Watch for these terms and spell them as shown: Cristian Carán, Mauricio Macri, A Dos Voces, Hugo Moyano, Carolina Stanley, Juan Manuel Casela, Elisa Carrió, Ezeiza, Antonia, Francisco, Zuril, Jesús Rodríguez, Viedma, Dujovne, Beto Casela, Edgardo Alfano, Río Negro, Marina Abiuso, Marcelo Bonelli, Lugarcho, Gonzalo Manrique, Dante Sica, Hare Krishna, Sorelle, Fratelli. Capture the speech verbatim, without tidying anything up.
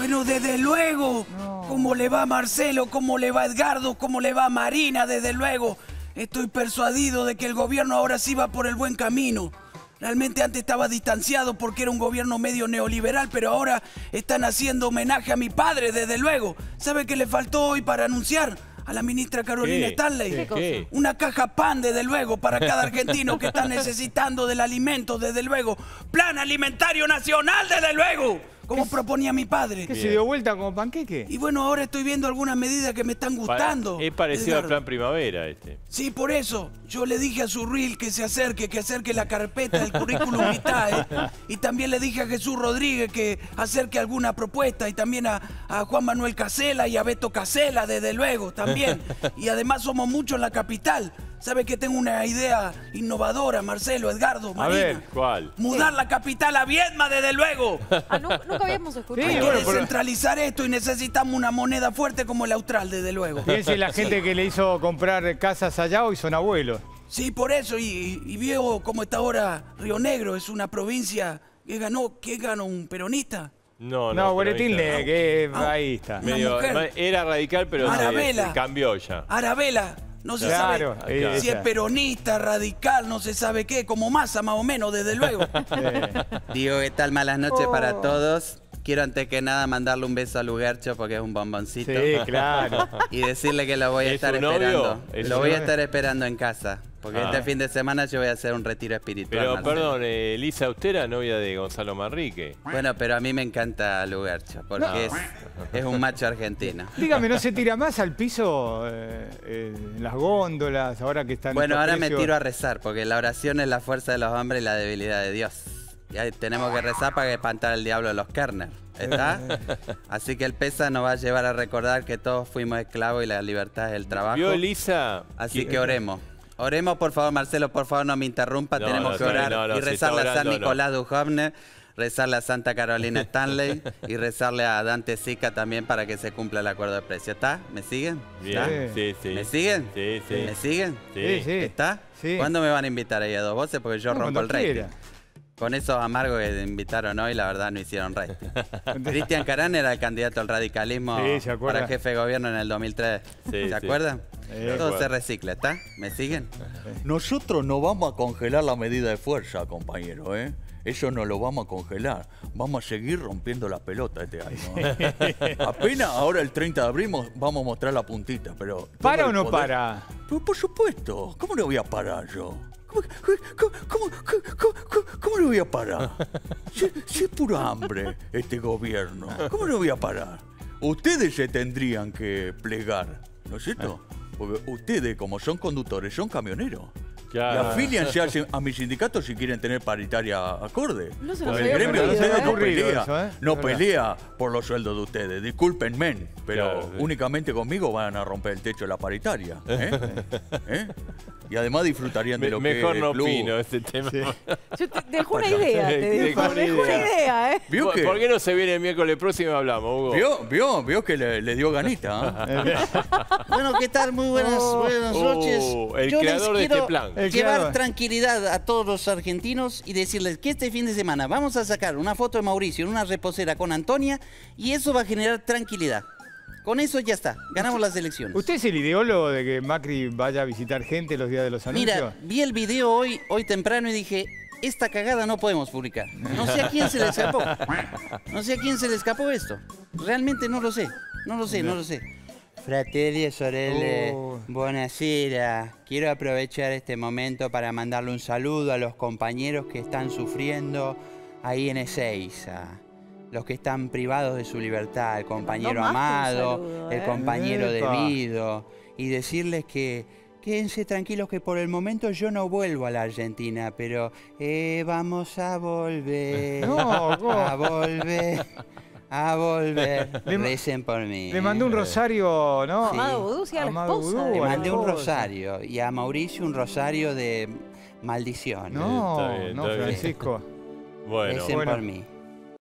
Bueno, desde luego. No. ¿Cómo le va Marcelo? ¿Cómo le va Edgardo? ¿Cómo le va Marina? Desde luego. Estoy persuadido de que el gobierno ahora sí va por el buen camino. Realmente antes estaba distanciado porque era un gobierno medio neoliberal, pero ahora están haciendo homenaje a mi padre, desde luego. ¿Sabe qué le faltó hoy para anunciar? A la ministra Carolina ¿Qué? Stanley. ¿Qué, qué? Una caja pan, desde luego, para cada argentino que está necesitando del alimento, desde luego. Plan alimentario nacional, desde luego. Como proponía mi padre. ¿Qué se dio vuelta como panqueque? Y bueno, ahora estoy viendo algunas medidas que me están gustando. Es parecido al plan primavera este. Sí, por eso. Yo le dije a Zuril que se acerque, que acerque la carpeta del currículum vitae. Y también le dije a Jesús Rodríguez que acerque alguna propuesta. Y también a, a Juan Manuel Casela y a Beto Casela, desde luego, también. Y además somos muchos en la capital. ¿Sabe que tengo una idea innovadora, Marcelo, Edgardo, Marina? A ver, ¿cuál? Mudar sí. la capital a Viedma, desde luego. Ah, no, nunca habíamos escuchado. Sí, Hay bueno, que descentralizar pero... esto y necesitamos una moneda fuerte como el austral, desde luego. Piense la gente sí. que le hizo comprar casas allá hoy son abuelos. Sí, por eso. Y, y, y veo cómo está ahora Río Negro. Es una provincia que ganó, ¿qué ganó? ¿Un peronista? No, no, no Boletín le, que ah, ahí está. Medio, era radical, pero Arabella, se cambió ya. Arabella. No se claro, sabe ella. Si es peronista, radical, no se sabe qué, como Massa más o menos, desde luego. Sí. Digo, ¿qué tal? Malas noches oh. para todos. Quiero antes que nada mandarle un beso a Lugarcho porque es un bomboncito. Sí, claro. Y decirle que lo voy a ¿Es estar esperando. ¿Es lo voy novio? a estar esperando en casa. Porque ah. este fin de semana yo voy a hacer un retiro espiritual. Pero, Marcelo. perdón, eh, Elisa, usted era novia de Gonzalo Manrique. Bueno, pero a mí me encanta Lugarcho, porque no. es, es un macho argentino. Dígame, ¿no se tira más al piso eh, eh, las góndolas, ahora que están... Bueno, ahora precios? me tiro a rezar, porque la oración es la fuerza de los hombres y la debilidad de Dios. Y tenemos que rezar para espantar al diablo a los Kerner, ¿está? Así que el pesa nos va a llevar a recordar que todos fuimos esclavos y la libertad es el trabajo. ¿Vio, Elisa? Así que oremos. Oremos, por favor, Marcelo, por favor, no me interrumpa. No, Tenemos no, que orar no, no, y rezarle a San Nicolás no. Dujovne, rezarle a Santa Carolina Stanley y rezarle a Dante Sica también para que se cumpla el acuerdo de precio. ¿Está? ¿Me siguen? ¿Está? Sí, sí. ¿Me siguen? Sí, sí. ¿Me siguen? Sí, sí. ¿Está? Sí. ¿Cuándo me van a invitar ahí a dos voces? Porque yo no, rompo el rating. Con esos amargos que invitaron hoy, la verdad, no hicieron rating. Cristian Carán era el candidato al radicalismo sí, para jefe de gobierno en el dos mil tres. Sí, ¿Se acuerdan? Sí. Eh, Todo bueno. se recicla, ¿está? ¿Me siguen? Nosotros no vamos a congelar la medida de fuerza, compañero, ¿eh? Eso no lo vamos a congelar. Vamos a seguir rompiendo la pelota este año, ¿eh? Apenas ahora el treinta de abril vamos a mostrar la puntita, pero... ¿Para o no poder... para? Pero, por supuesto. ¿Cómo lo voy a parar yo? ¿Cómo, cómo, cómo, cómo, cómo, cómo lo voy a parar? Si, si es pura hambre este gobierno. ¿Cómo lo voy a parar? Ustedes se tendrían que plegar, ¿no es cierto? Ah. Porque ustedes, como son conductores, son camioneros. Claro. Y afílianse a mi sindicato si quieren tener paritaria acorde. No se Porque el gremio de ustedes no pelea, eso, ¿eh? no pelea por los sueldos de ustedes. Discúlpenme, pero claro, sí. únicamente conmigo van a romper el techo de la paritaria, ¿eh? ¿Eh? Y además disfrutarían de me, lo mejor que... Mejor no opino este tema. Sí. Yo te dejo una idea, te dejo una idea, ¿eh? ¿Vio que... ¿Por qué no se viene el miércoles próximo y hablamos, Hugo? Vio, vio, vio que le, le dio ganita, ¿eh? Bueno, ¿qué tal? Muy buenas, oh, buenas noches. Oh, el Yo creador de este plan. Llevar tranquilidad a todos los argentinos y decirles que este fin de semana vamos a sacar una foto de Mauricio en una reposera con Antonia y eso va a generar tranquilidad. Con eso ya está, ganamos las elecciones. ¿Usted es el ideólogo de que Macri vaya a visitar gente los días de los anuncios? Mira, vi el video hoy, hoy temprano y dije, esta cagada no podemos publicar. No sé a quién se le escapó. No sé a quién se le escapó esto. Realmente no lo sé, no lo sé, no, no lo sé. Fratelli, Sorelle, oh. buonasera. Quiero aprovechar este momento para mandarle un saludo a los compañeros que están sufriendo ahí en Ezeiza. Los que están privados de su libertad, el compañero no Amado, saludo, ¿eh? el compañero Epa. Debido. Y decirles que quédense tranquilos que por el momento yo no vuelvo a la Argentina, pero eh, vamos a volver, no, no. a volver. A volver, recen por mí. Le mandé un rosario, ¿no? Sí. Amado Vudú, sí, a la esposa. Le mandé un rosario y a Mauricio un rosario de maldiciones. No, está bien, está no, Francisco. Bien. Bueno, recen bueno. por mí.